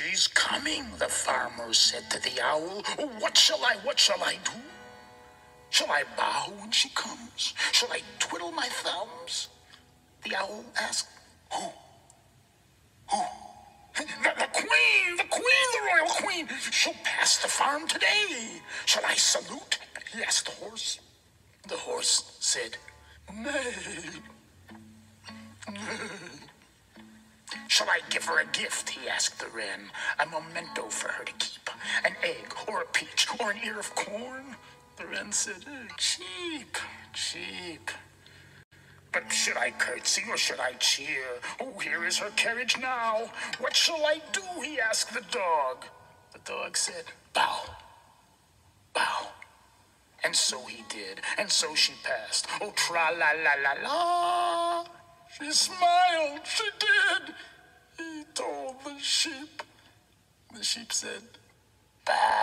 "She's coming," the farmer said to the owl. "Oh, what shall I do? Shall I bow when she comes? Shall I twiddle my thumbs?" The owl asked, Who? The queen, the royal queen. She'll pass the farm today. Shall I salute?" he asked the horse. The horse said, Nay. "Shall I give her a gift?" he asked the wren. "A memento for her to keep, an egg or a peach or an ear of corn?" The wren said, Cheap. "But should I curtsy or should I cheer? Oh, here is her carriage now. What shall I do?" he asked the dog. The dog said, Bow. And so he did, and so she passed. Oh, tra-la-la-la-la. She smiled, she did. He told the sheep. The sheep said, "Bah."